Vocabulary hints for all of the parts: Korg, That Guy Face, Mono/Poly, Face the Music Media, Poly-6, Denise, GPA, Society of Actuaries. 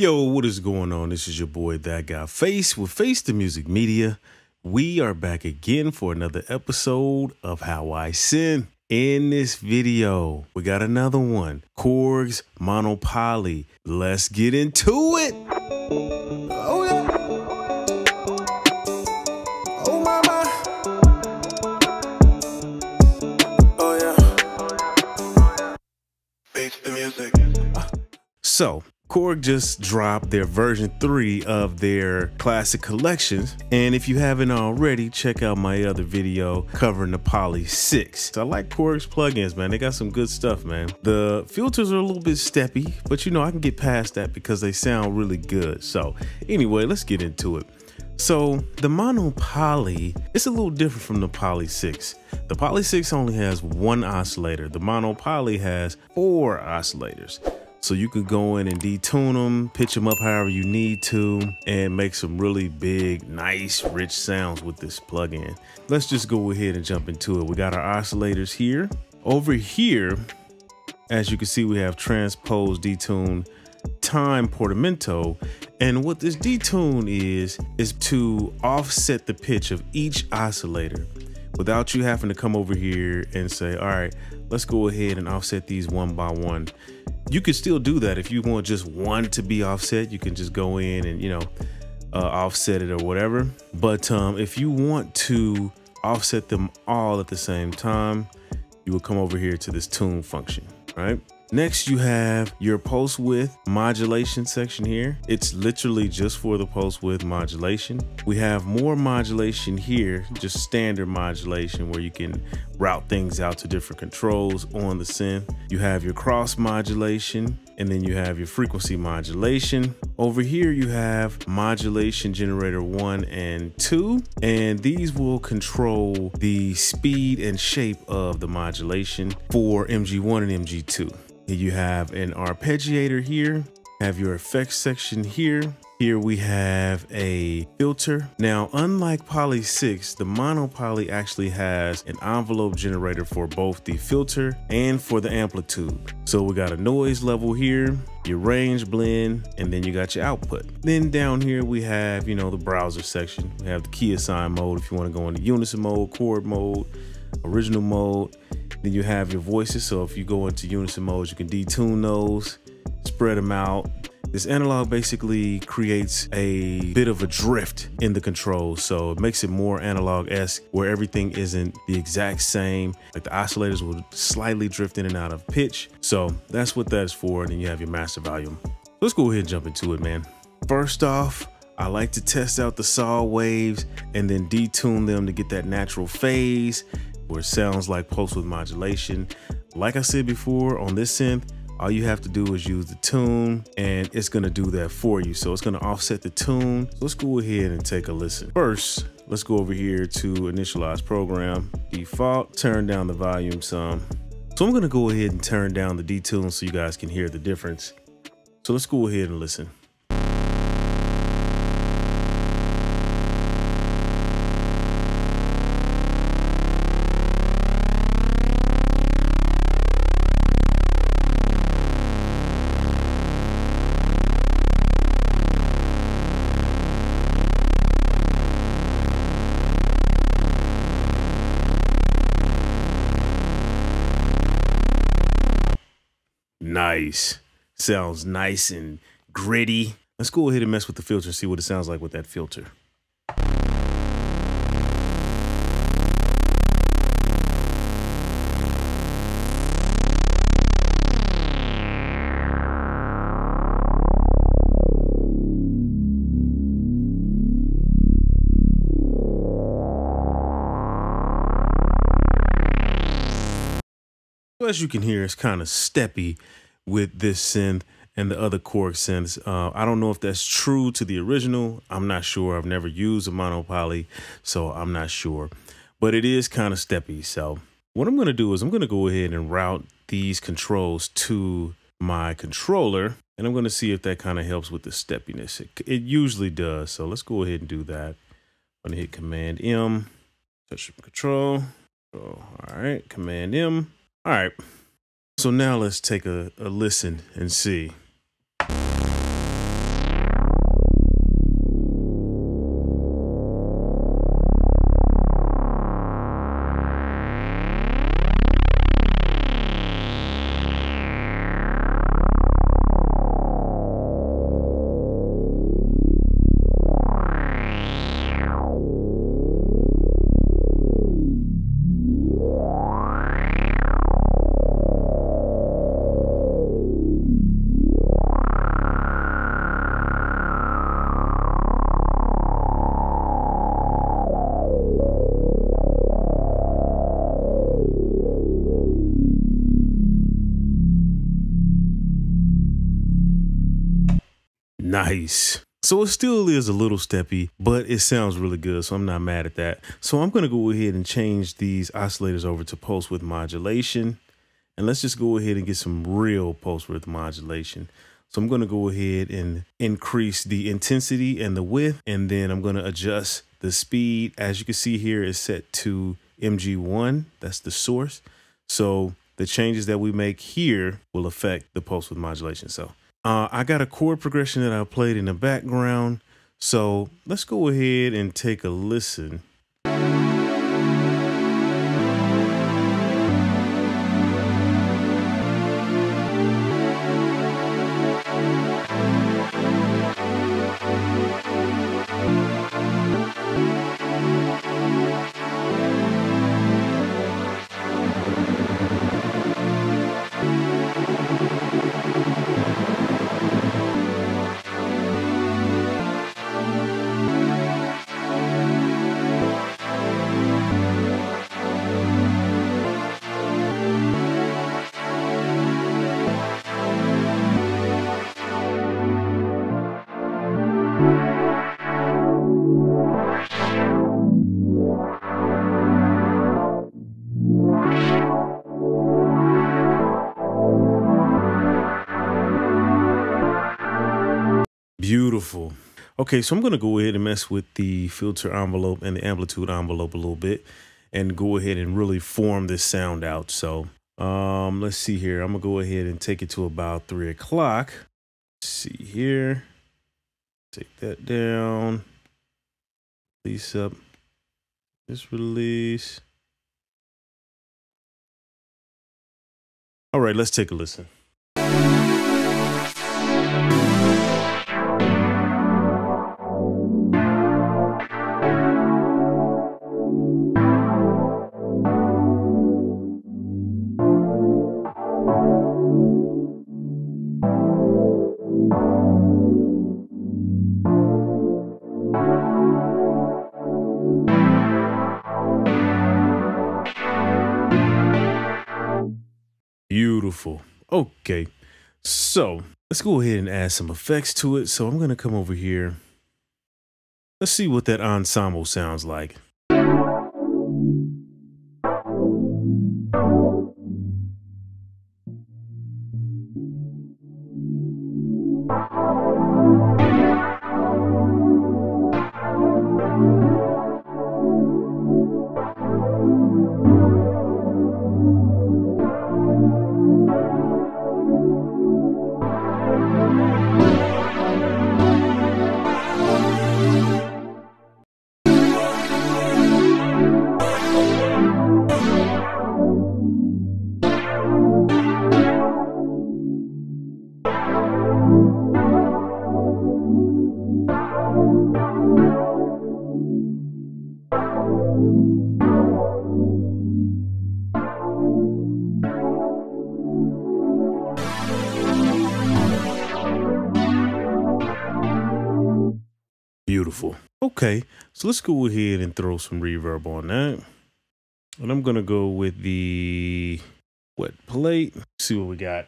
Yo, what is going on? This is your boy, That Guy Face with Face the Music Media. We are back again for another episode of How I Sin. In this video, we got another one. Korg's Mono/Poly. Let's get into it. Oh, yeah. Oh, mama. Oh, yeah. Face the music. So, Korg just dropped their version 3 of their classic collections, and if you haven't already, check out my other video covering the Poly-6. I like Korg's plugins, man. They got some good stuff, man. The filters are a little bit steppy, but you know, I can get past that because they sound really good. So anyway, let's get into it. So the Mono/Poly, it's a little different from the Poly-6. The Poly-6 only has one oscillator. The Mono/Poly has 4 oscillators. So you could go in and detune them, pitch them up however you need to, and make some really big, nice, rich sounds with this plugin. Let's just go ahead and jump into it. We got our oscillators here. Over here, as you can see, we have transpose, detune, time, portamento. And what this detune is to offset the pitch of each oscillator without you having to come over here and say, all right, let's go ahead and offset these one by one. You can still do that. If you want just one to be offset, you can just go in and, you know, offset it or whatever. But if you want to offset them all at the same time, you will come over here to this tune function, right? Next, you have your pulse width modulation section here. It's literally just for the pulse width modulation. We have more modulation here, just standard modulation where you can route things out to different controls on the synth. You have your cross modulation, and then you have your frequency modulation. Over here, you have modulation generator 1 and 2, and these will control the speed and shape of the modulation for MG1 and MG2. You have an arpeggiator here, have your effects section here. Here we have a filter. Now, unlike Poly-6, the Mono/Poly actually has an envelope generator for both the filter and for the amplitude. So we got a noise level here, your range blend, and then you got your output. Then down here we have, you know, the browser section. We have the key assign mode if you want to go into unison mode, chord mode, original mode. Then you have your voices. So if you go into unison modes, you can detune those, spread them out. This analog basically creates a bit of a drift in the controls, so it makes it more analog-esque where everything isn't the exact same. Like the oscillators will slightly drift in and out of pitch. So that's what that's for. And then you have your master volume. Let's go ahead and jump into it, man. First off, I like to test out the saw waves and then detune them to get that natural phase where it sounds like pulse width modulation. Like I said before, on this synth, all you have to do is use the tune and it's gonna do that for you. So it's gonna offset the tune. So let's go ahead and take a listen. First, let's go over here to initialize program, default, turn down the volume some. So I'm gonna go ahead and turn down the detune so you guys can hear the difference. So let's go ahead and listen. Nice. Sounds nice and gritty. Let's go ahead and mess with the filter and see what it sounds like with that filter. As you can hear, it's kind of steppy with this synth and the other Korg synths. I don't know if that's true to the original. I'm not sure. I've never used a Mono/Poly, so I'm not sure. But it is kind of steppy. So what I'm going to do is I'm going to go ahead and route these controls to my controller, and I'm going to see if that kind of helps with the steppiness. It usually does. So let's go ahead and do that. I'm going to hit Command M, touch control. Oh, all right, Command M. All right, so now let's take a listen and see. Nice. So it still is a little steppy, but it sounds really good, so I'm not mad at that. So I'm going to go ahead and change these oscillators over to pulse width modulation. And let's just go ahead and get some real pulse width modulation. So I'm going to go ahead and increase the intensity and the width, and then I'm going to adjust the speed. As you can see here, it's set to MG1. That's the source. So the changes that we make here will affect the pulse width modulation. So I got a chord progression that I played in the background. So let's go ahead and take a listen. Beautiful. Okay, so I'm going to go ahead and mess with the filter envelope and the amplitude envelope a little bit and go ahead and really form this sound out. So let's see here. I'm going to go ahead and take it to about 3 o'clock. See here. Take that down. Release up. This release. All right, let's take a listen. Beautiful. Okay, so let's go ahead and add some effects to it. So I'm going to come over here. Let's see what that ensemble sounds like. Beautiful. Okay, so let's go ahead and throw some reverb on that. And I'm gonna go with the wet plate. See what we got.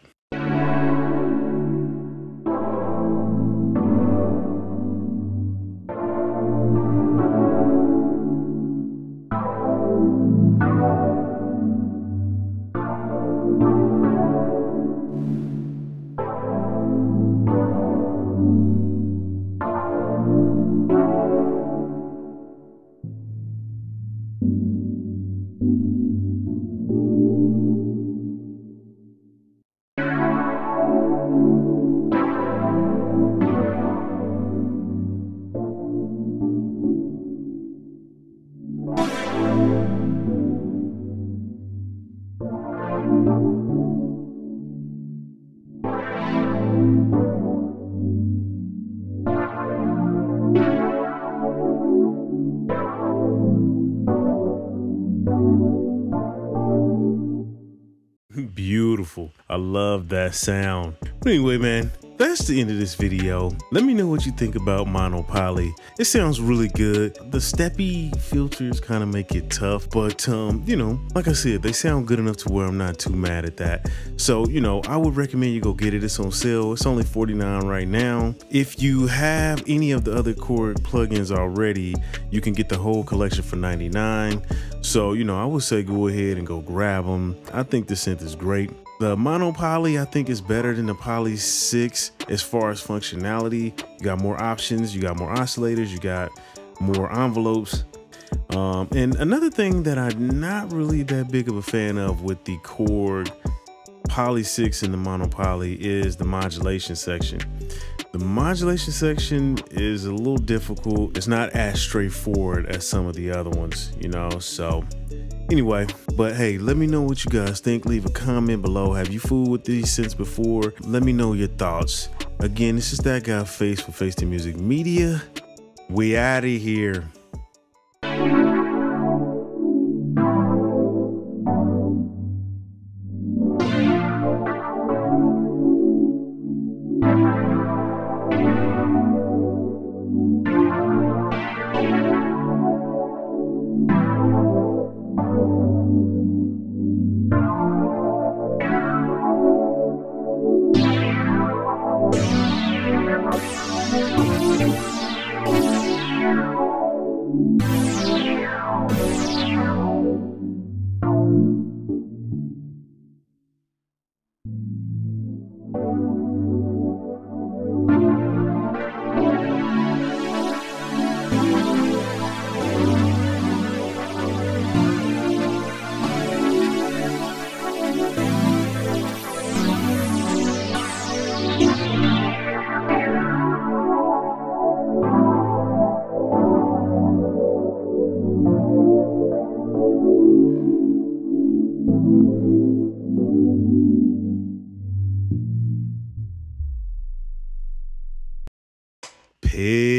Beautiful. I love that sound. But anyway, man, that's the end of this video. Let me know what you think about Mono/Poly. It sounds really good. The steppy filters kind of make it tough, but you know, like I said, they sound good enough to where I'm not too mad at that. So, you know, I would recommend you go get it. It's on sale. It's only $49 right now. If you have any of the other Korg plugins already, you can get the whole collection for $99. So, you know, I would say go ahead and go grab them. I think the synth is great. The Mono/Poly, I think, is better than the Poly-6 as far as functionality. You got more options, you got more oscillators, you got more envelopes. And another thing that I'm not really that big of a fan of with the Korg Poly-6 and the Mono/Poly is the modulation section. The modulation section is a little difficult. It's not as straightforward as some of the other ones, you know, so... Anyway, but hey, let me know what you guys think. Leave a comment below. Have you fooled with these synths before? Let me know your thoughts. Again, this is That Guy Face for Face the Music Media. We out of here. Hey.